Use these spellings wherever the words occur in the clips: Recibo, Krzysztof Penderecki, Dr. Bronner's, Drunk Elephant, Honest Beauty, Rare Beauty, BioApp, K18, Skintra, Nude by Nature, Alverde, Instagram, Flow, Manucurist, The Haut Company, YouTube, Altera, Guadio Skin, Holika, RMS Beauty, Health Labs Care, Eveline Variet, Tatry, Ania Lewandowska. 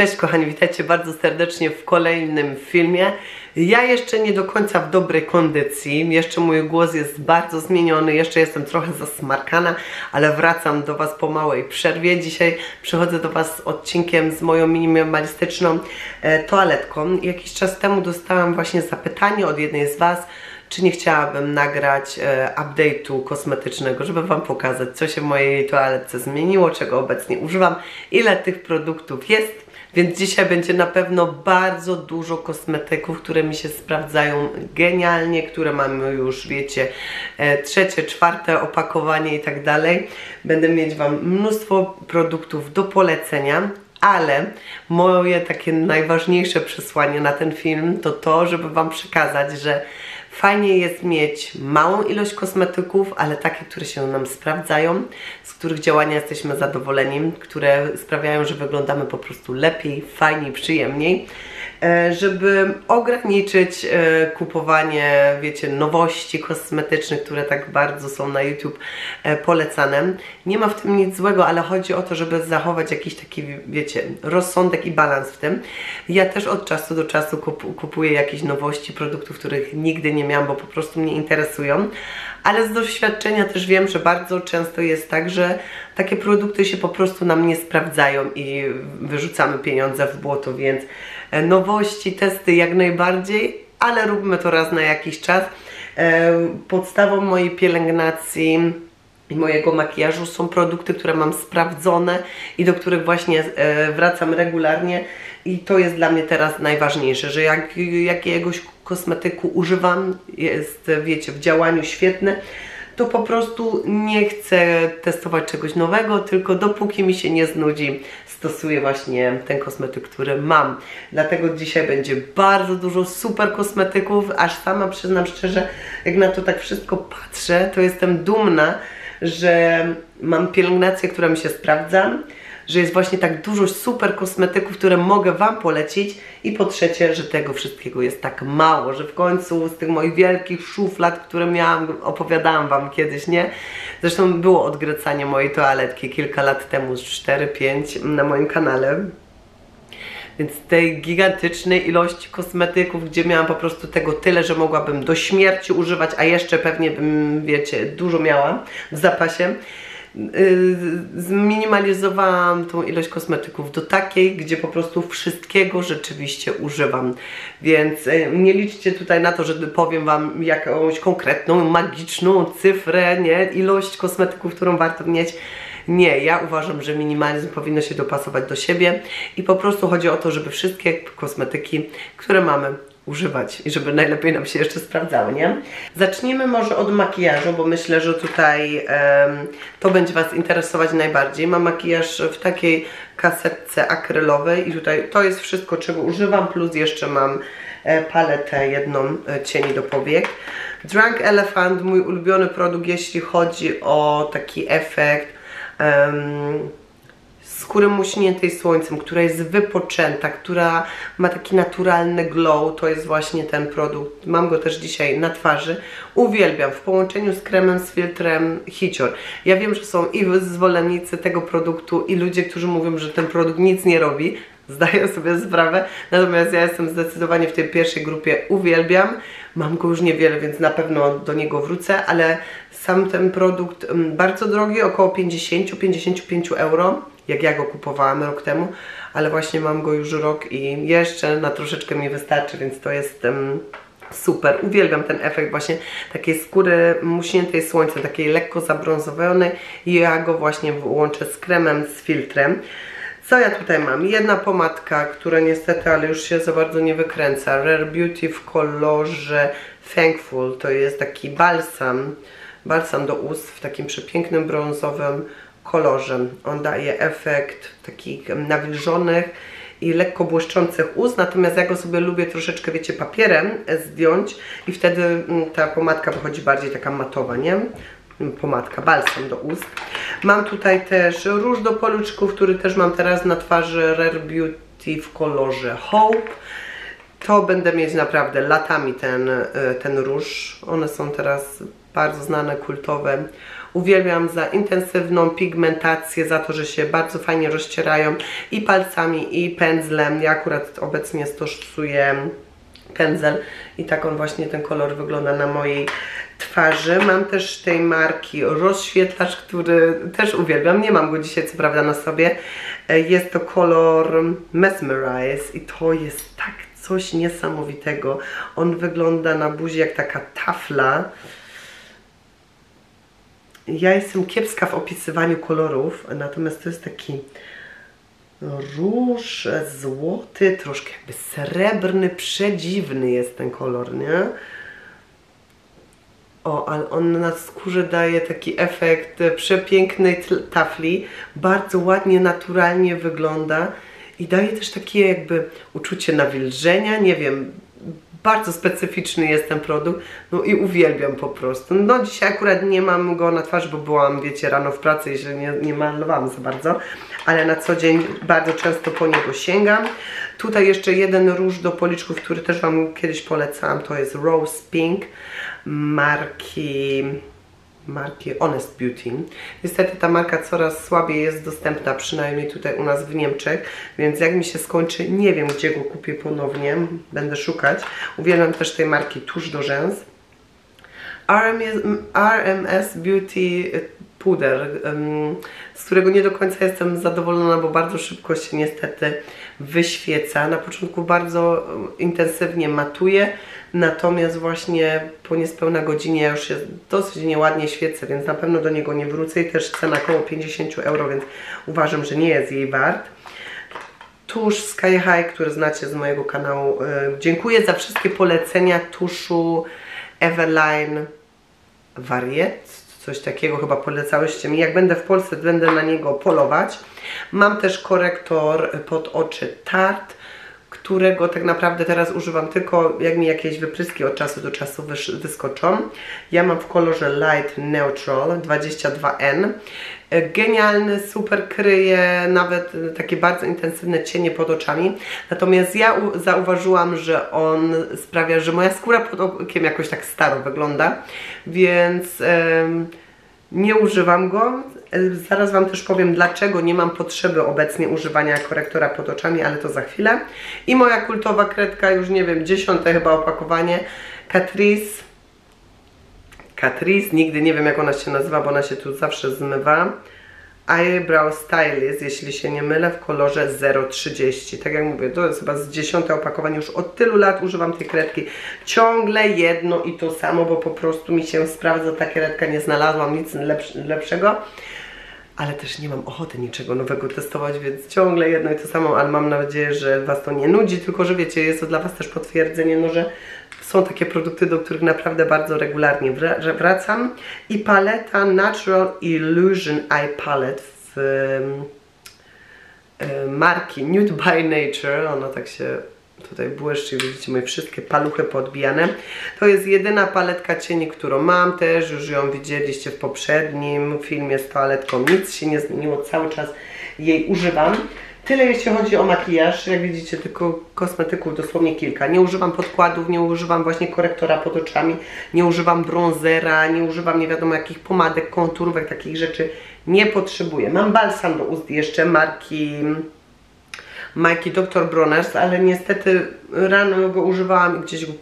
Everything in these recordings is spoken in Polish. Cześć kochani, witajcie bardzo serdecznie w kolejnym filmie. Ja jeszcze nie do końca w dobrej kondycji, jeszcze mój głos jest bardzo zmieniony, jeszcze jestem trochę zasmarkana, ale wracam do Was po małej przerwie. Dzisiaj przychodzę do Was z odcinkiem z moją minimalistyczną toaletką. Jakiś czas temu dostałam właśnie zapytanie od jednej z Was, czy nie chciałabym nagrać update'u kosmetycznego, żeby Wam pokazać, co się w mojej toaletce zmieniło, czego obecnie używam, ile tych produktów jest. Więc dzisiaj będzie na pewno bardzo dużo kosmetyków, które mi się sprawdzają genialnie, które mamy już, wiecie, trzecie, czwarte opakowanie i tak dalej. Będę mieć Wam mnóstwo produktów do polecenia, ale moje takie najważniejsze przesłanie na ten film to to, żeby Wam przekazać, że fajnie jest mieć małą ilość kosmetyków, ale takie, które się nam sprawdzają, z których działania jesteśmy zadowoleni, które sprawiają, że wyglądamy po prostu lepiej, fajniej, przyjemniej, żeby ograniczyć kupowanie, wiecie, nowości kosmetycznych, które tak bardzo są na YouTube polecane. Nie ma w tym nic złego, ale chodzi o to, żeby zachować jakiś taki, wiecie, rozsądek i balans w tym. Ja też od czasu do czasu kupuję jakieś nowości, produktów, których nigdy nie miałam, bo po prostu mnie interesują. Ale z doświadczenia też wiem, że bardzo często jest tak, że takie produkty się po prostu nam nie sprawdzają i wyrzucamy pieniądze w błoto, więc nowości, testy jak najbardziej, ale róbmy to raz na jakiś czas. Podstawą mojej pielęgnacji i mojego makijażu są produkty, które mam sprawdzone i do których właśnie wracam regularnie i to jest dla mnie teraz najważniejsze, że jak jakiegoś kosmetyku używam, jest, wiecie, w działaniu świetne, to po prostu nie chcę testować czegoś nowego, tylko dopóki mi się nie znudzi, stosuję właśnie ten kosmetyk, który mam. Dlatego dzisiaj będzie bardzo dużo super kosmetyków, aż sama przyznam szczerze, jak na to tak wszystko patrzę, to jestem dumna, że mam pielęgnację, która mi się sprawdza, że jest właśnie tak dużo super kosmetyków, które mogę Wam polecić i po trzecie, że tego wszystkiego jest tak mało, że w końcu z tych moich wielkich szuflad, które miałam, opowiadałam Wam kiedyś, nie? Zresztą było odgracanie mojej toaletki kilka lat temu, 4-5 na moim kanale. Więc tej gigantycznej ilości kosmetyków, gdzie miałam po prostu tego tyle, że mogłabym do śmierci używać, a jeszcze pewnie bym, wiecie, dużo miała w zapasie, zminimalizowałam tą ilość kosmetyków do takiej, gdzie po prostu wszystkiego rzeczywiście używam. Więc nie liczcie tutaj na to, że powiem Wam jakąś konkretną, magiczną cyfrę, nie? Ilość kosmetyków, którą warto mieć. Nie, ja uważam, że minimalizm powinno się dopasować do siebie i po prostu chodzi o to, żeby wszystkie kosmetyki, które mamy, używać i żeby najlepiej nam się jeszcze sprawdzały, nie? Zacznijmy może od makijażu, bo myślę, że tutaj to będzie Was interesować najbardziej. Mam makijaż w takiej kasetce akrylowej i tutaj to jest wszystko, czego używam, plus jeszcze mam paletę jedną cieni do powiek. Drunk Elephant, mój ulubiony produkt, jeśli chodzi o taki efekt skóry muśniętej słońcem, która jest wypoczęta, która ma taki naturalny glow, to jest właśnie ten produkt. Mam go też dzisiaj na twarzy. Uwielbiam w połączeniu z kremem, z filtrem Heliocare. Ja wiem, że są i zwolennicy tego produktu i ludzie, którzy mówią, że ten produkt nic nie robi. Zdaję sobie sprawę, natomiast ja jestem zdecydowanie w tej pierwszej grupie, uwielbiam. Mam go już niewiele, więc na pewno do niego wrócę, ale sam ten produkt bardzo drogi, około 50-55 euro, jak ja go kupowałam rok temu, ale właśnie mam go już rok i jeszcze na troszeczkę mi wystarczy, więc to jest super. Uwielbiam ten efekt właśnie takiej skóry muśniętej słońcem, takiej lekko zabrązowanej i ja go właśnie łączę z kremem, z filtrem. Co ja tutaj mam? Jedna pomadka, która niestety, ale już się za bardzo nie wykręca. Rare Beauty w kolorze Thankful. To jest taki balsam do ust w takim przepięknym brązowym kolorze. On daje efekt takich nawilżonych i lekko błyszczących ust, natomiast ja go sobie lubię troszeczkę, wiecie, papierem zdjąć i wtedy ta pomadka wychodzi bardziej taka matowa, nie? Pomadka, balsam do ust. Mam tutaj też róż do policzków, który też mam teraz na twarzy, Rare Beauty w kolorze Hope. To będę mieć naprawdę latami ten róż. One są teraz bardzo znane, kultowe. uwielbiam za intensywną pigmentację, za to, że się bardzo fajnie rozcierają i palcami, i pędzlem. Ja akurat obecnie stosuję pędzel i tak on właśnie, ten kolor wygląda na mojej twarzy. Mam też tej marki rozświetlacz, który też uwielbiam. Nie mam go dzisiaj, co prawda, na sobie. Jest to kolor Mesmerize i to jest tak coś niesamowitego. On wygląda na buzi jak taka tafla. Ja jestem kiepska w opisywaniu kolorów, natomiast to jest taki róż złoty, troszkę jakby srebrny, przedziwny jest ten kolor, nie? O, ale on na skórze daje taki efekt przepięknej tafli, bardzo ładnie, naturalnie wygląda i daje też takie jakby uczucie nawilżenia, nie wiem, bardzo specyficzny jest ten produkt, no i uwielbiam po prostu. No dzisiaj akurat nie mam go na twarzy, bo byłam, wiecie, rano w pracy i się nie malowałam za bardzo, ale na co dzień bardzo często po niego sięgam. Tutaj jeszcze jeden róż do policzków, który też wam kiedyś polecałam, to jest Rose Pink marki Honest Beauty. Niestety ta marka coraz słabiej jest dostępna, przynajmniej tutaj u nas w Niemczech, więc jak mi się skończy, nie wiem gdzie go kupię ponownie, będę szukać. Uwielbiam też tej marki tusz do rzęs. RMS Beauty puder, z którego nie do końca jestem zadowolona, bo bardzo szybko się niestety wyświeca. Na początku bardzo intensywnie matuje, natomiast właśnie po niespełna godzinie już się dosyć nieładnie świecę, więc na pewno do niego nie wrócę i też cena około 50 €, więc uważam, że nie jest jej wart. Tusz Sky High, który znacie z mojego kanału. Dziękuję za wszystkie polecenia tuszu Eveline Variet. Coś takiego chyba polecałyście mi. Jak będę w Polsce, będę na niego polować. Mam też korektor pod oczy Tarte, którego tak naprawdę teraz używam tylko jak mi jakieś wypryski od czasu do czasu wyskoczą. Ja mam w kolorze Light Neutral 22N. Genialny, super, kryje nawet takie bardzo intensywne cienie pod oczami. Natomiast ja zauważyłam, że on sprawia, że moja skóra pod okiem jakoś tak staro wygląda, więc nie używam go. Zaraz wam też powiem, dlaczego nie mam potrzeby obecnie używania korektora pod oczami, ale to za chwilę. I moja kultowa kredka, już nie wiem, 10. chyba opakowanie, Catrice, nigdy nie wiem jak ona się nazywa, bo ona się tu zawsze zmywa. Eyebrow Stylist, jeśli się nie mylę, w kolorze 030. Tak jak mówię, to jest chyba z 10. opakowanie, już od tylu lat używam tej kredki. Ciągle jedno i to samo, bo po prostu mi się sprawdza ta kredka, nie znalazłam nic lepszego. Ale też nie mam ochoty niczego nowego testować, więc ciągle jedno i to samo, ale mam nadzieję, że was to nie nudzi, tylko że wiecie, jest to dla was też potwierdzenie, no, że są takie produkty, do których naprawdę bardzo regularnie wracam. I paleta Natural Illusion Eye Palette z marki Nude by Nature. Ona tak się tutaj błyszczy, widzicie moje wszystkie paluchy podbijane. To jest jedyna paletka cieni, którą mam też, już ją widzieliście w poprzednim filmie z paletką. Nic się nie zmieniło, cały czas jej używam. Tyle jeśli chodzi o makijaż, jak widzicie, tylko kosmetyków dosłownie kilka. Nie używam podkładów, nie używam właśnie korektora pod oczami, nie używam bronzera, nie używam nie wiadomo jakich pomadek, konturówek, takich rzeczy nie potrzebuję. Mam balsam do ust jeszcze marki Dr. Bronner's, ale niestety rano go używałam i gdzieś go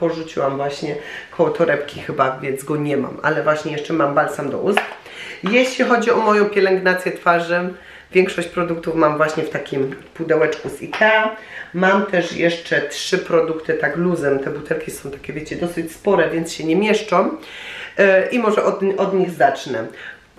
porzuciłam właśnie koło torebki chyba, więc go nie mam. Ale właśnie jeszcze mam balsam do ust. Jeśli chodzi o moją pielęgnację twarzy, większość produktów mam właśnie w takim pudełeczku z IKEA. Mam też jeszcze 3 produkty tak luzem. Te butelki są takie, wiecie, dosyć spore, więc się nie mieszczą. I może od nich zacznę.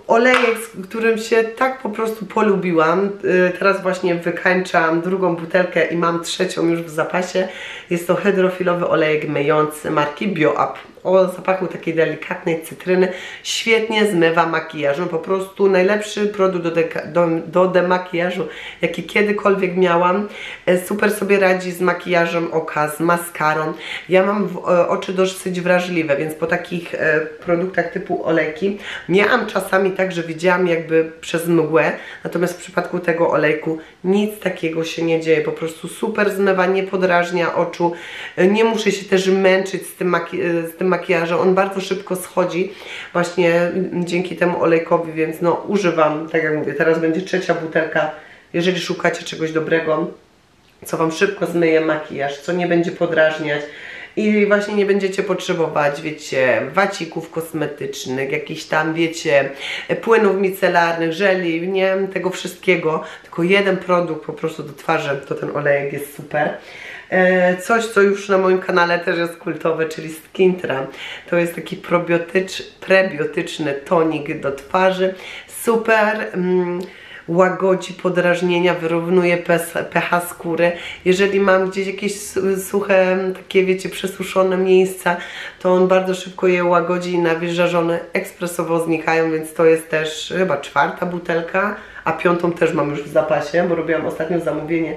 Olejek, z którym się tak po prostu polubiłam. Teraz właśnie wykańczam drugą butelkę i mam 3. już w zapasie. Jest to hydrofilowy olejek myjący marki BioApp. O zapachu takiej delikatnej cytryny. Świetnie zmywa makijaż. No po prostu najlepszy produkt do demakijażu, jaki kiedykolwiek miałam. Super sobie radzi z makijażem oka, z maskarą. Ja mam oczy dosyć wrażliwe, więc po takich produktach typu olejki miałam czasami tak, że widziałam jakby przez mgłę. Natomiast w przypadku tego olejku nic takiego się nie dzieje. Po prostu super zmywa, nie podrażnia oczu. Nie muszę się też męczyć z tym makijażu. On bardzo szybko schodzi właśnie dzięki temu olejkowi, więc no używam, tak jak mówię, teraz będzie trzecia butelka. Jeżeli szukacie czegoś dobrego, co Wam szybko zmyje makijaż, co nie będzie podrażniać i właśnie nie będziecie potrzebować, wiecie, wacików kosmetycznych, jakichś tam, wiecie, płynów micelarnych, żeli, nie wiem, tego wszystkiego. Tylko jeden produkt po prostu do twarzy, to ten olejek jest super. Coś, co już na moim kanale też jest kultowe, czyli Skintra. To jest taki prebiotyczny tonik do twarzy. Super. Łagodzi podrażnienia, wyrównuje pH skóry. Jeżeli mam gdzieś jakieś suche, takie wiecie, przesuszone miejsca, to on bardzo szybko je łagodzi i nawilża, że one ekspresowo znikają, więc to jest też chyba czwarta butelka, a piątą też mam już w zapasie, bo robiłam ostatnio zamówienie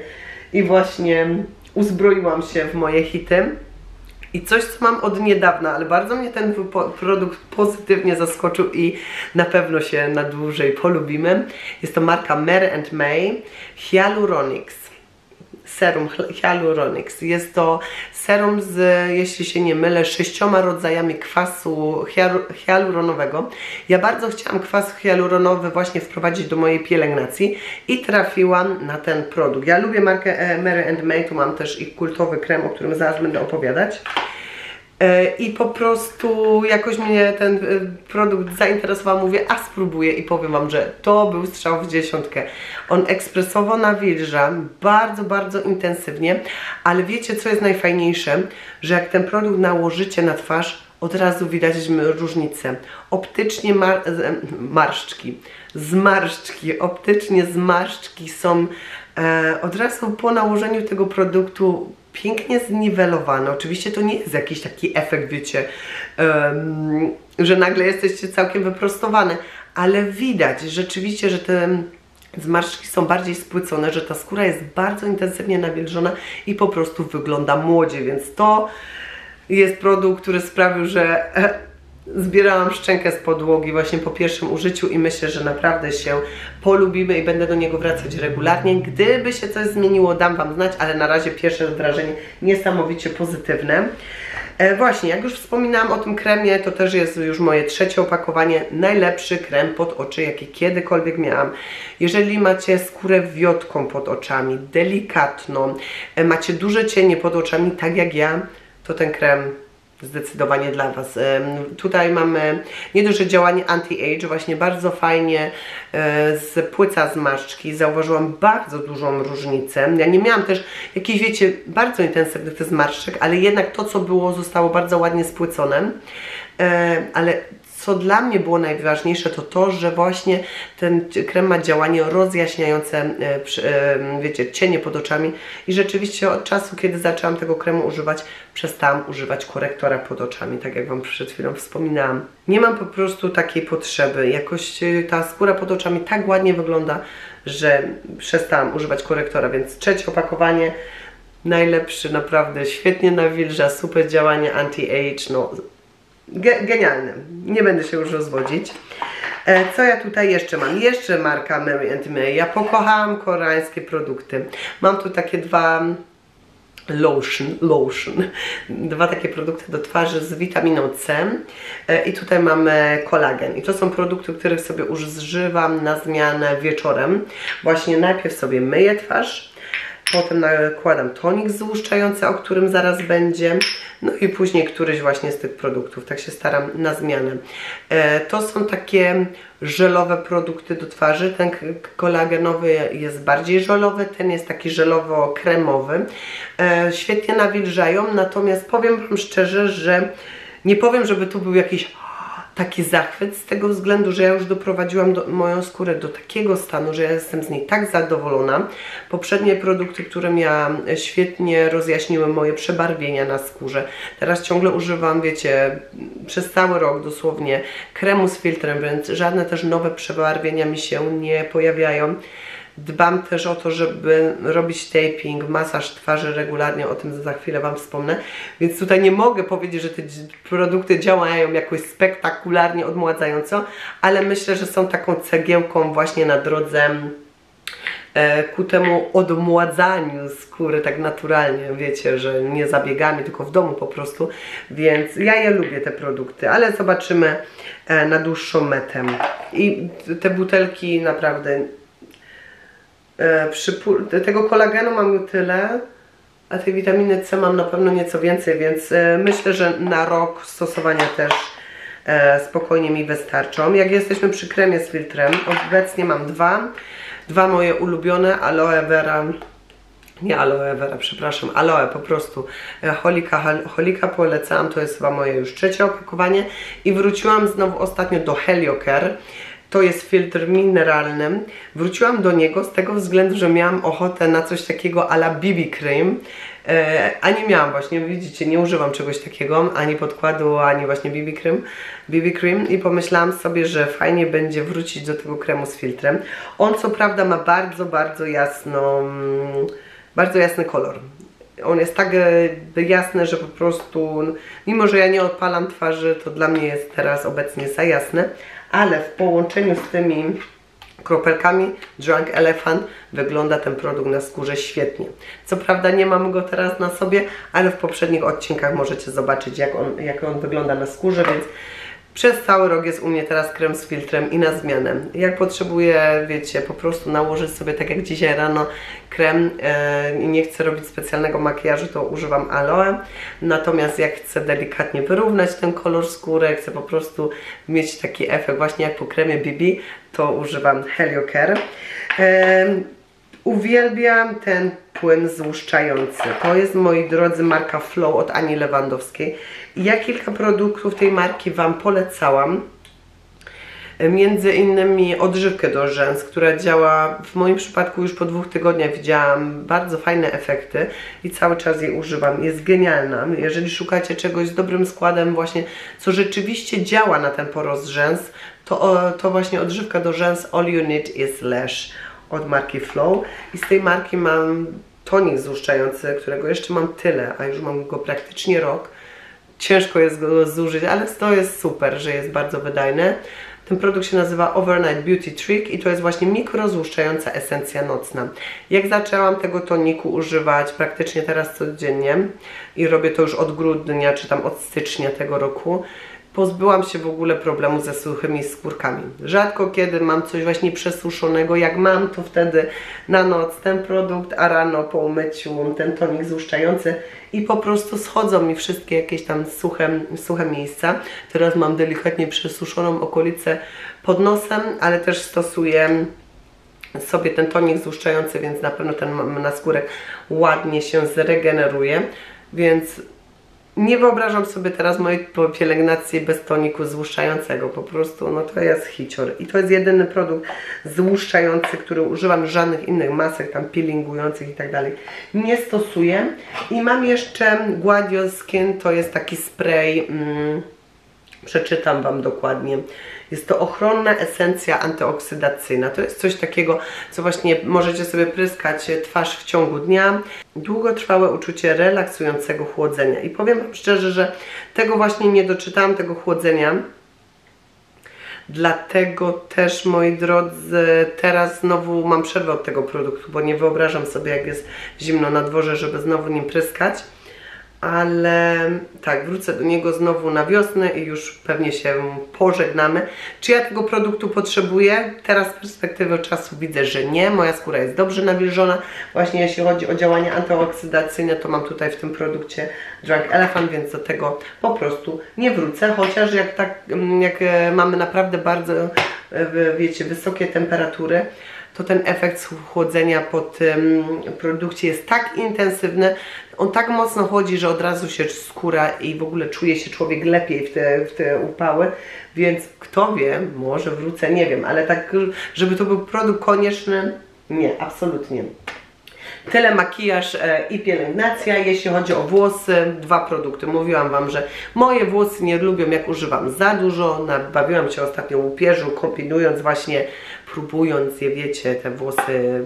i właśnie uzbroiłam się w moje hity. I coś, co mam od niedawna, ale bardzo mnie ten produkt pozytywnie zaskoczył i na pewno się na dłużej polubimy. Jest to marka Mare & May Hyaluronics. Serum Hyaluronics. Jest to serum z, jeśli się nie mylę, 6 rodzajami kwasu hialuronowego. Ja bardzo chciałam kwas hialuronowy właśnie wprowadzić do mojej pielęgnacji i trafiłam na ten produkt. Ja lubię markę Mary & May, tu mam też ich kultowy krem, o którym zaraz będę opowiadać. I po prostu jakoś mnie ten produkt zainteresował, mówię, a spróbuję i powiem Wam, że to był strzał w dziesiątkę. On ekspresowo nawilża, bardzo, bardzo intensywnie, ale wiecie, co jest najfajniejsze? Że jak ten produkt nałożycie na twarz, od razu widać różnicę. Optycznie zmarszczki są od razu po nałożeniu tego produktu pięknie zniwelowane. Oczywiście to nie jest jakiś taki efekt, wiecie, że nagle jesteście całkiem wyprostowane, ale widać rzeczywiście, że te zmarszczki są bardziej spłycone, że ta skóra jest bardzo intensywnie nawilżona i po prostu wygląda młodziej, więc to jest produkt, który sprawił, że zbierałam szczękę z podłogi właśnie po pierwszym użyciu i myślę, że naprawdę się polubimy i będę do niego wracać regularnie. Gdyby się coś zmieniło, dam Wam znać, ale na razie pierwsze wrażenie niesamowicie pozytywne. Właśnie, jak już wspominałam o tym kremie, to też jest już moje trzecie opakowanie. Najlepszy krem pod oczy, jaki kiedykolwiek miałam. Jeżeli macie skórę wiotką pod oczami, delikatną, macie duże cienie pod oczami, tak jak ja, to ten krem zdecydowanie dla Was. Tutaj mamy nieduże działanie anti-age, właśnie bardzo fajnie spłyca zmarszczki. Zauważyłam bardzo dużą różnicę. Ja nie miałam też jakichś, wiecie, bardzo intensywnych tych zmarszczek, ale jednak to, co było, zostało bardzo ładnie spłycone. Ale co dla mnie było najważniejsze, to to, że właśnie ten krem ma działanie rozjaśniające, wiecie, cienie pod oczami i rzeczywiście od czasu, kiedy zaczęłam tego kremu używać, przestałam używać korektora pod oczami, tak jak Wam przed chwilą wspominałam. Nie mam po prostu takiej potrzeby, jakoś ta skóra pod oczami tak ładnie wygląda, że przestałam używać korektora, więc trzecie opakowanie, najlepszy, naprawdę świetnie nawilża, super działanie anti-age, no genialny. Nie będę się już rozwodzić. Co ja tutaj jeszcze mam? Jeszcze marka Mary & May. Ja pokochałam koreańskie produkty. Mam tu takie dwa dwa takie produkty do twarzy z witaminą C i tutaj mamy kolagen i to są produkty, których sobie używam na zmianę wieczorem. Właśnie najpierw sobie myję twarz, potem nakładam tonik złuszczający, o którym zaraz będzie, no i później któryś właśnie z tych produktów, tak się staram na zmianę. To są takie żelowe produkty do twarzy, ten kolagenowy jest bardziej żelowy, ten jest taki żelowo-kremowy. Świetnie nawilżają, natomiast powiem Wam szczerze, że nie powiem, żeby tu był jakiś taki zachwyt z tego względu, że ja już doprowadziłam moją skórę do takiego stanu, że ja jestem z niej tak zadowolona. Poprzednie produkty, które miałam, świetnie rozjaśniły moje przebarwienia na skórze. Teraz ciągle używam, wiecie, przez cały rok dosłownie kremu z filtrem, więc żadne też nowe przebarwienia mi się nie pojawiają. Dbam też o to, żeby robić taping, masaż twarzy regularnie, o tym za chwilę Wam wspomnę. Więc tutaj nie mogę powiedzieć, że te produkty działają jakoś spektakularnie odmładzająco, ale myślę, że są taką cegiełką właśnie na drodze ku temu odmładzaniu skóry tak naturalnie, wiecie, że nie zabiegami, tylko w domu po prostu, więc ja je lubię te produkty, ale zobaczymy na dłuższą metę. I te butelki naprawdę, tego kolagenu mam tyle, a tej witaminy C mam na pewno nieco więcej, więc myślę, że na rok stosowania też spokojnie mi wystarczą. Jak jesteśmy przy kremie z filtrem, obecnie mam dwa moje ulubione, aloe vera, nie aloe vera, przepraszam, aloe po prostu, Holika polecałam, to jest chyba moje już trzecie opakowanie i wróciłam znowu ostatnio do Heliocare. To jest filtr mineralny. Wróciłam do niego z tego względu, że miałam ochotę na coś takiego a la BB Cream, a nie miałam właśnie, widzicie, nie używam czegoś takiego, ani podkładu, ani właśnie BB Cream i pomyślałam sobie, że fajnie będzie wrócić do tego kremu z filtrem. On co prawda ma bardzo jasny kolor. On jest tak jasny, że po prostu, mimo że ja nie odpalam twarzy, to dla mnie jest teraz obecnie za jasny. Ale w połączeniu z tymi kropelkami Drunk Elephant wygląda ten produkt na skórze świetnie. Co prawda nie mam go teraz na sobie, ale w poprzednich odcinkach możecie zobaczyć, jak on wygląda na skórze, więc przez cały rok jest u mnie teraz krem z filtrem i na zmianę. Jak potrzebuję, wiecie, po prostu nałożyć sobie tak jak dzisiaj rano krem i nie chcę robić specjalnego makijażu, to używam aloe. Natomiast jak chcę delikatnie wyrównać ten kolor skóry, chcę po prostu mieć taki efekt właśnie jak po kremie BB, to używam Heliocare. Uwielbiam ten płyn złuszczający. To jest, moi drodzy, marka Flow od Ani Lewandowskiej. Ja kilka produktów tej marki Wam polecałam. Między innymi odżywkę do rzęs, która działa, w moim przypadku już po 2 tygodniach widziałam bardzo fajne efekty i cały czas jej używam. Jest genialna. Jeżeli szukacie czegoś z dobrym składem właśnie, co rzeczywiście działa na ten porost rzęs, to właśnie odżywka do rzęs All You Need Is Lash od marki Flow. I z tej marki mam tonik złuszczający, którego jeszcze mam tyle, a już mam go praktycznie rok. Ciężko jest go zużyć, ale to jest super, że jest bardzo wydajny. Ten produkt się nazywa Overnight Beauty Trick i to jest właśnie mikrozłuszczająca esencja nocna. Jak zaczęłam tego toniku używać praktycznie teraz codziennie i robię to już od grudnia czy tam od stycznia tego roku, pozbyłam się w ogóle problemu ze suchymi skórkami. Rzadko kiedy mam coś właśnie przesuszonego, jak mam to wtedy na noc ten produkt, a rano po umyciu ten tonik złuszczający i po prostu schodzą mi wszystkie jakieś tam suche miejsca. Teraz mam delikatnie przesuszoną okolicę pod nosem, ale też stosuję sobie ten tonik złuszczający, więc na pewno ten naskórek ładnie się zregeneruje, więc nie wyobrażam sobie teraz mojej pielęgnacji bez toniku złuszczającego, po prostu no to jest hicior i to jest jedyny produkt złuszczający, który używam, żadnych innych masek tam peelingujących i tak dalej nie stosuję. I mam jeszcze Guadio Skin, to jest taki spray, przeczytam Wam dokładnie. Jest to ochronna esencja antyoksydacyjna. To jest coś takiego, co właśnie możecie sobie pryskać twarz w ciągu dnia. Długotrwałe uczucie relaksującego chłodzenia. I powiem Wam szczerze, że tego właśnie nie doczytałam, tego chłodzenia. Dlatego też, moi drodzy, teraz znowu mam przerwę od tego produktu, bo nie wyobrażam sobie, jak jest zimno na dworze, żeby znowu nim pryskać. Ale tak, wrócę do niego znowu na wiosnę i już pewnie się pożegnamy. Czy ja tego produktu potrzebuję? Teraz z perspektywy czasu widzę, że nie. Moja skóra jest dobrze nawilżona. Właśnie jeśli chodzi o działanie antyoksydacyjne, to mam tutaj w tym produkcie Drunk Elephant, więc do tego po prostu nie wrócę. Chociaż jak mamy naprawdę bardzo, wiecie, wysokie temperatury, to ten efekt chłodzenia po tym produkcie jest tak intensywny, on tak mocno chodzi, że od razu się skóra i w ogóle czuje się człowiek lepiej w te upały, więc kto wie, może wrócę, nie wiem, ale tak, żeby to był produkt konieczny, nie, absolutnie. Tyle makijaż i pielęgnacja. Jeśli chodzi o włosy, 2 produkty. Mówiłam Wam, że moje włosy nie lubią, jak używam za dużo. Nabawiłam się ostatnio łupieżu, kombinując właśnie, próbując je, wiecie, te włosy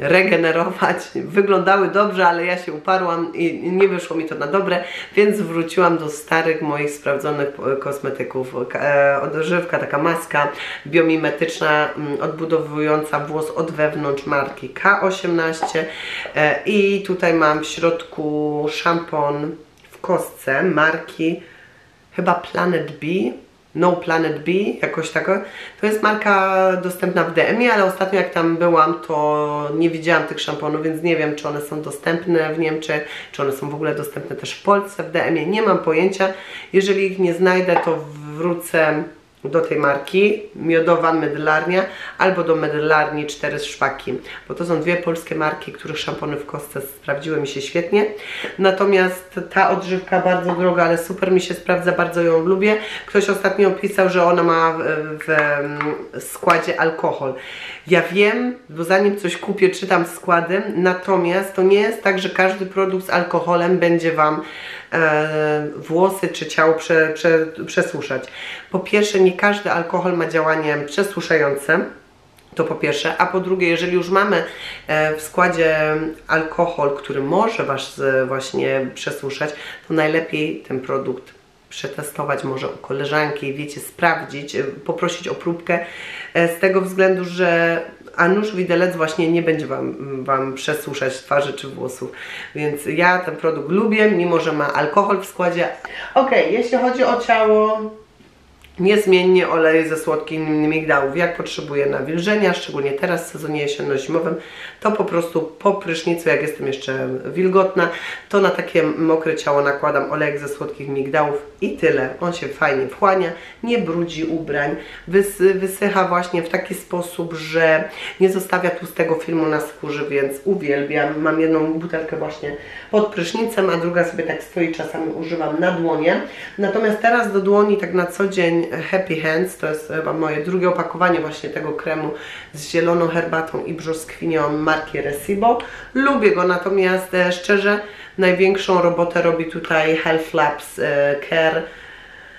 regenerować. Wyglądały dobrze, ale ja się uparłam i nie wyszło mi to na dobre, więc wróciłam do starych moich sprawdzonych kosmetyków. Odżywka, taka maska biomimetyczna, odbudowująca włos od wewnątrz marki K18 i tutaj mam w środku szampon w kostce marki chyba Planet B. No Planet B, jakoś tak. To jest marka dostępna w DM-ie, ale ostatnio jak tam byłam, to nie widziałam tych szamponów, więc nie wiem, czy one są dostępne w Niemczech, czy one są w ogóle dostępne też w Polsce w DM-ie. Nie mam pojęcia. Jeżeli ich nie znajdę, to wrócę do tej marki, Miodowa Mydlarnia, albo do Mydlarni 4 Szwaki, bo to są dwie polskie marki, których szampony w kostce sprawdziły mi się świetnie. Natomiast ta odżywka bardzo droga, ale super mi się sprawdza, bardzo ją lubię. Ktoś ostatnio pisał, że ona ma w składzie alkohol. Ja wiem, bo zanim coś kupię, czytam składy, natomiast to nie jest tak, że każdy produkt z alkoholem będzie Wam włosy czy ciało przesuszać. Po pierwsze, nie każdy alkohol ma działanie przesuszające, to po pierwsze, a po drugie, jeżeli już mamy w składzie alkohol, który może Was właśnie przesuszać, to najlepiej ten produkt przetestować może u koleżanki, wiecie, sprawdzić, poprosić o próbkę, z tego względu, że a nóż widelec właśnie nie będzie wam przesuszać twarzy czy włosów. Więc ja ten produkt lubię, mimo że ma alkohol w składzie. Ok, jeśli chodzi o ciało, niezmiennie olej ze słodkich migdałów. Jak potrzebuję nawilżenia, szczególnie teraz w sezonie jesienno-zimowym, to po prostu po prysznicu, jak jestem jeszcze wilgotna, to na takie mokre ciało nakładam olejek ze słodkich migdałów i tyle. On się fajnie wchłania, nie brudzi ubrań, wysycha właśnie w taki sposób, że nie zostawia tłustego filmu na skórze, więc uwielbiam. Mam jedną butelkę właśnie pod prysznicem, a druga sobie tak stoi, czasami używam na dłonie. Natomiast teraz do dłoni tak na co dzień Happy Hands, to jest chyba moje drugie opakowanie właśnie tego kremu z zieloną herbatą i brzoskwinią marki Recibo. Lubię go, natomiast szczerze największą robotę robi tutaj Health Labs Care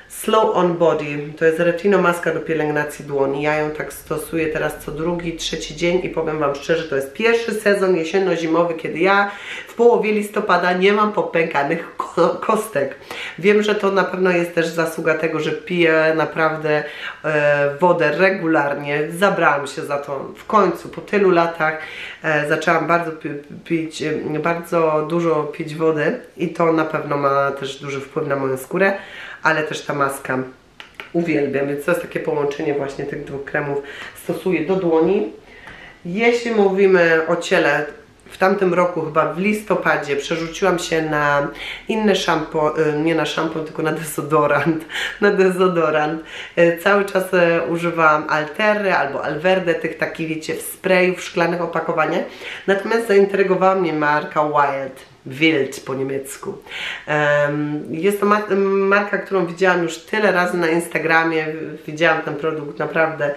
Slow on Body. To jest retinomaska do pielęgnacji dłoni. Ja ją tak stosuję teraz co drugi, trzeci dzień i powiem Wam szczerze, to jest pierwszy sezon jesienno-zimowy, kiedy ja w połowie listopada nie mam popękanych kostek. Wiem, że to na pewno jest też zasługa tego, że piję naprawdę wodę regularnie. Zabrałam się za to w końcu. Po tylu latach zaczęłam bardzo dużo pić wody i to na pewno ma też duży wpływ na moją skórę. Ale też ta maska uwielbiam, więc to jest takie połączenie właśnie tych dwóch kremów, stosuję do dłoni. Jeśli mówimy o ciele, w tamtym roku, chyba w listopadzie, przerzuciłam się na inny szampon, nie na szampon, tylko na dezodorant. Cały czas używałam Altery albo Alverde, tych takich, wiecie, w sprayu, w szklanych opakowaniach. Natomiast zaintrygowała mnie marka Wild. Wild po niemiecku. Jest to marka, którą widziałam już tyle razy na Instagramie, widziałam ten produkt naprawdę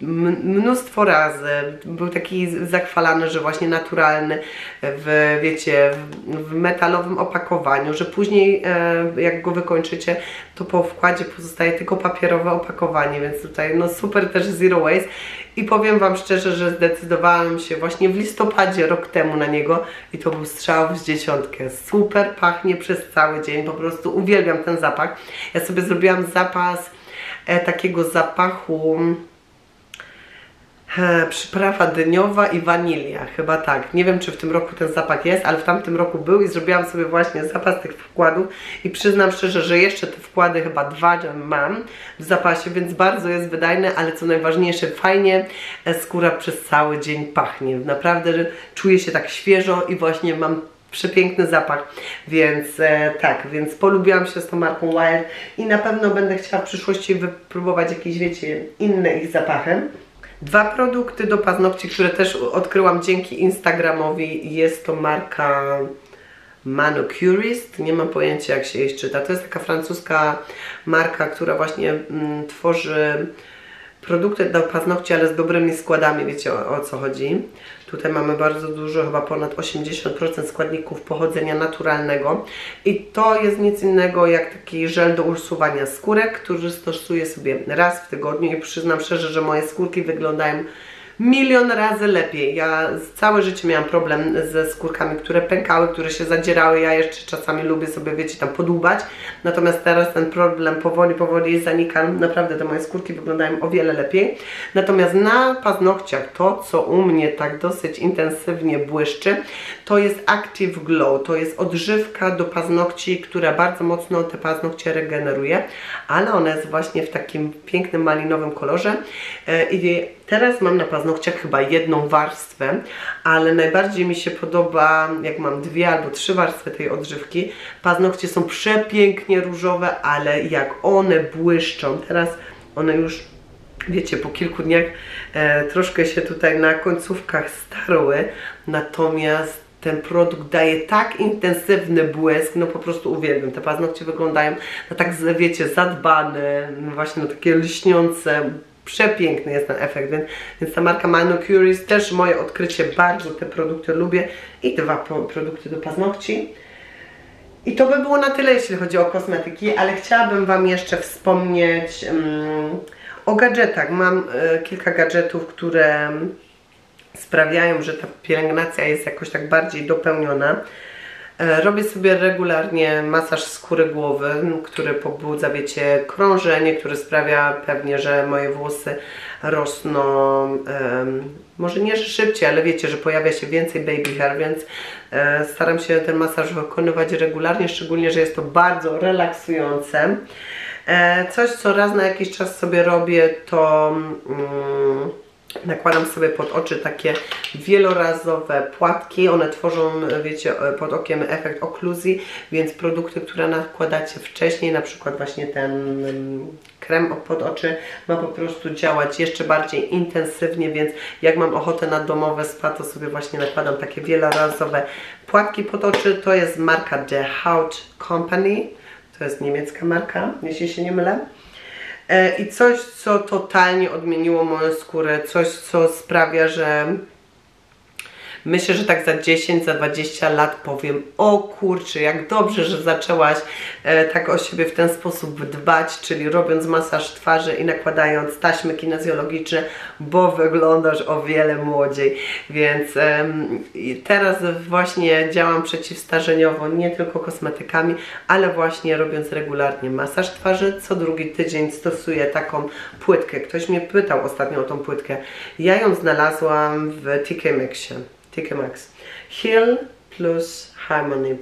mnóstwo razy. Był taki zachwalany, że właśnie naturalny, wiecie, w metalowym opakowaniu, że później jak go wykończycie, to po wkładzie pozostaje tylko papierowe opakowanie, więc tutaj no super też zero waste. I powiem Wam szczerze, że zdecydowałam się właśnie w listopadzie rok temu na niego i to był strzał z dziesiątkę. Super pachnie przez cały dzień, po prostu uwielbiam ten zapach. Ja sobie zrobiłam zapas takiego zapachu przyprawa dyniowa i wanilia, chyba tak. Nie wiem, czy w tym roku ten zapach jest, ale w tamtym roku był i zrobiłam sobie właśnie zapas tych wkładów i przyznam szczerze, że jeszcze te wkłady chyba 2 mam w zapasie, więc bardzo jest wydajny, ale co najważniejsze, fajnie skóra przez cały dzień pachnie. Naprawdę czuję się tak świeżo i właśnie mam przepiękny zapach, więc tak, więc polubiłam się z tą marką Wild i na pewno będę chciała w przyszłości wypróbować jakieś, wiecie, inne ich zapachy. Dwa produkty do paznokci, które też odkryłam dzięki Instagramowi, jest to marka Manucurist, nie mam pojęcia jak się jej czyta, to jest taka francuska marka, która właśnie tworzy produkty do paznokci, ale z dobrymi składami, wiecie o co chodzi. Tutaj mamy bardzo dużo, chyba ponad 80% składników pochodzenia naturalnego i to jest nic innego jak taki żel do usuwania skórek, który stosuję sobie raz w tygodniu i przyznam szczerze, że moje skórki wyglądają milion razy lepiej. Ja całe życie miałam problem ze skórkami, które pękały, które się zadzierały. Ja jeszcze czasami lubię sobie, wiecie, tam podłubać. Natomiast teraz ten problem powoli zanika. Naprawdę te moje skórki wyglądają o wiele lepiej. Natomiast na paznokciach to, co u mnie tak dosyć intensywnie błyszczy, to jest Active Glow. To jest odżywka do paznokci, która bardzo mocno te paznokcie regeneruje. Ale ona jest właśnie w takim pięknym, malinowym kolorze. I teraz mam na paznokciach chyba jedną warstwę, ale najbardziej mi się podoba, jak mam dwie albo trzy warstwy tej odżywki. Paznokcie są przepięknie różowe, ale jak one błyszczą. Teraz one już, wiecie, po kilku dniach troszkę się tutaj na końcówkach starły, natomiast ten produkt daje tak intensywny błysk, no po prostu uwielbiam. Te paznokcie wyglądają na tak, wiecie, zadbane, właśnie na takie lśniące. Przepiękny jest ten efekt, więc ta marka Manucurist, też moje odkrycie, bardzo te produkty lubię. I dwa produkty do paznokci. I to by było na tyle, jeśli chodzi o kosmetyki, ale chciałabym Wam jeszcze wspomnieć o gadżetach. Mam kilka gadżetów, które sprawiają, że ta pielęgnacja jest jakoś tak bardziej dopełniona. Robię sobie regularnie masaż skóry głowy, który pobudza, wiecie, krążenie, który sprawia pewnie, że moje włosy rosną, może nie szybciej, ale wiecie, że pojawia się więcej baby hair, więc staram się ten masaż wykonywać regularnie, szczególnie, że jest to bardzo relaksujące. Coś, co raz na jakiś czas sobie robię, to nakładam sobie pod oczy takie wielorazowe płatki. One tworzą, wiecie, pod okiem efekt okluzji, więc produkty, które nakładacie wcześniej, na przykład właśnie ten krem pod oczy, ma po prostu działać jeszcze bardziej intensywnie, więc jak mam ochotę na domowe spa, to sobie właśnie nakładam takie wielorazowe płatki pod oczy. To jest marka The Haut Company, to jest niemiecka marka, jeśli się nie mylę. I coś, co totalnie odmieniło moją skórę, coś, co sprawia, że myślę, że tak za 10, za 20 lat powiem: o kurczę, jak dobrze, że zaczęłaś tak o siebie w ten sposób dbać, czyli robiąc masaż twarzy i nakładając taśmy kinezjologiczne, bo wyglądasz o wiele młodziej. Więc teraz właśnie działam przeciwstarzeniowo, nie tylko kosmetykami, ale właśnie robiąc regularnie masaż twarzy. Co drugi tydzień stosuję taką płytkę. Ktoś mnie pytał ostatnio o tą płytkę. Ja ją znalazłam w TK Maxxie. TK Maxx. Heel plus Harmony.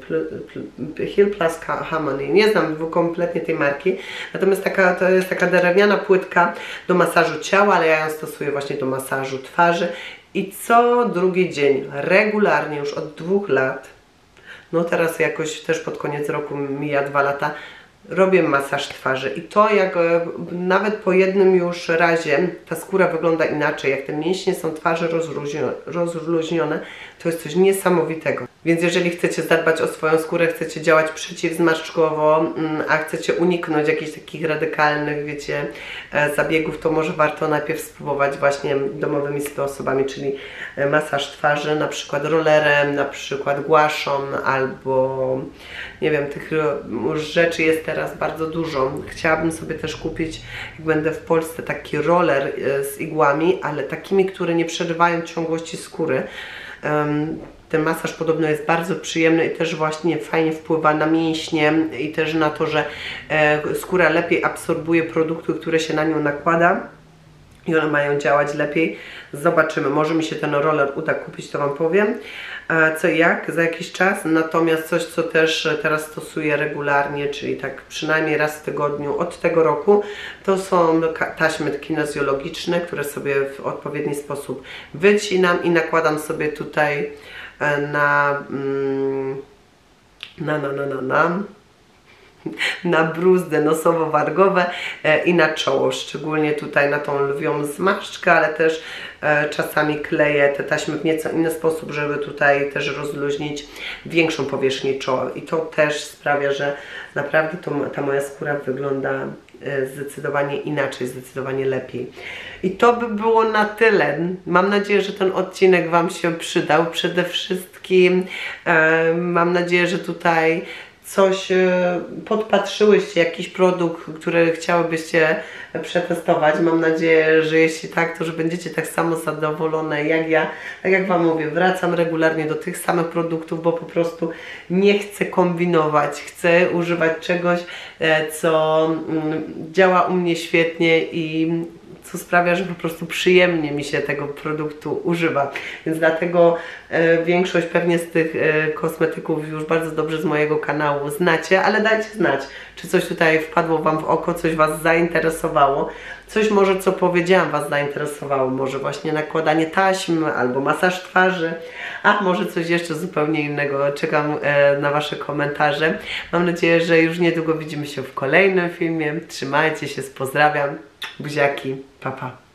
Heel plus Harmony. Nie znam kompletnie tej marki. Natomiast to jest taka drewniana płytka do masażu ciała, ale ja ją stosuję właśnie do masażu twarzy. I co drugi dzień, regularnie już od 2 lat, no teraz jakoś też pod koniec roku mija 2 lata, robię masaż twarzy i to, jak nawet po jednym już razie ta skóra wygląda inaczej, jak te mięśnie są twarzy rozluźnione, to jest coś niesamowitego. Więc jeżeli chcecie zadbać o swoją skórę, chcecie działać przeciwzmarszczkowo, a chcecie uniknąć jakichś takich radykalnych, wiecie, zabiegów, to może warto najpierw spróbować właśnie domowymi sposobami, czyli masaż twarzy, na przykład rollerem, na przykład głaszą, albo nie wiem, tych rzeczy jest teraz bardzo dużo. Chciałabym sobie też kupić, jak będę w Polsce, taki roller z igłami, ale takimi, które nie przerywają ciągłości skóry. Ten masaż podobno jest bardzo przyjemny i też właśnie fajnie wpływa na mięśnie i też na to, że skóra lepiej absorbuje produkty, które się na nią nakłada i one mają działać lepiej. Zobaczymy, może mi się ten roller uda kupić, to Wam powiem co i jak za jakiś czas. Natomiast coś, co też teraz stosuję regularnie, czyli tak przynajmniej raz w tygodniu od tego roku, to są taśmy kinezjologiczne, które sobie w odpowiedni sposób wycinam i nakładam sobie tutaj na bruzdy nosowo-wargowe i na czoło, szczególnie tutaj na tą lwią zmarszczkę, ale też czasami kleję te taśmy w nieco inny sposób, żeby tutaj też rozluźnić większą powierzchnię czoła i to też sprawia, że naprawdę ta moja skóra wygląda zdecydowanie inaczej, zdecydowanie lepiej. I to by było na tyle. Mam nadzieję, że ten odcinek Wam się przydał. Przede wszystkim mam nadzieję, że tutaj coś podpatrzyłyście, jakiś produkt, który chciałybyście przetestować. Mam nadzieję, że jeśli tak, to że będziecie tak samo zadowolone jak ja. Tak jak Wam mówię, wracam regularnie do tych samych produktów, bo po prostu nie chcę kombinować. Chcę używać czegoś, co działa u mnie świetnie i co sprawia, że po prostu przyjemnie mi się tego produktu używa. Więc dlatego większość pewnie z tych kosmetyków już bardzo dobrze z mojego kanału znacie, ale dajcie znać, czy coś tutaj wpadło Wam w oko, coś Was zainteresowało. Coś może, co powiedziałam, Was zainteresowało. Może właśnie nakładanie taśm albo masaż twarzy, a może coś jeszcze zupełnie innego. Czekam na Wasze komentarze. Mam nadzieję, że już niedługo widzimy się w kolejnym filmie. Trzymajcie się, pozdrawiam. Buziaki, pa pa.